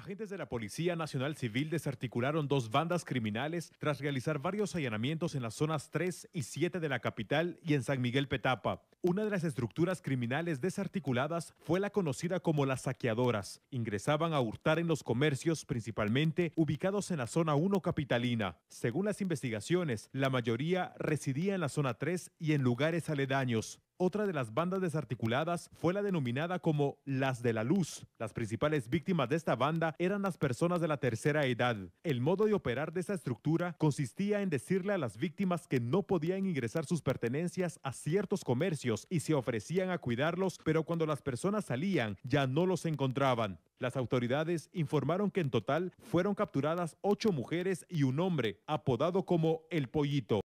Agentes de la Policía Nacional Civil desarticularon dos bandas criminales tras realizar varios allanamientos en las zonas 3 y 7 de la capital y en San Miguel Petapa. Una de las estructuras criminales desarticuladas fue la conocida como Las Saqueadoras. Ingresaban a hurtar en los comercios, principalmente ubicados en la zona 1 capitalina. Según las investigaciones, la mayoría residía en la zona 3 y en lugares aledaños. Otra de las bandas desarticuladas fue la denominada como las de la luz. Las principales víctimas de esta banda eran las personas de la tercera edad. El modo de operar de esta estructura consistía en decirle a las víctimas que no podían ingresar sus pertenencias a ciertos comercios y se ofrecían a cuidarlos, pero cuando las personas salían ya no los encontraban. Las autoridades informaron que en total fueron capturadas 8 mujeres y un hombre, apodado como El Pollito.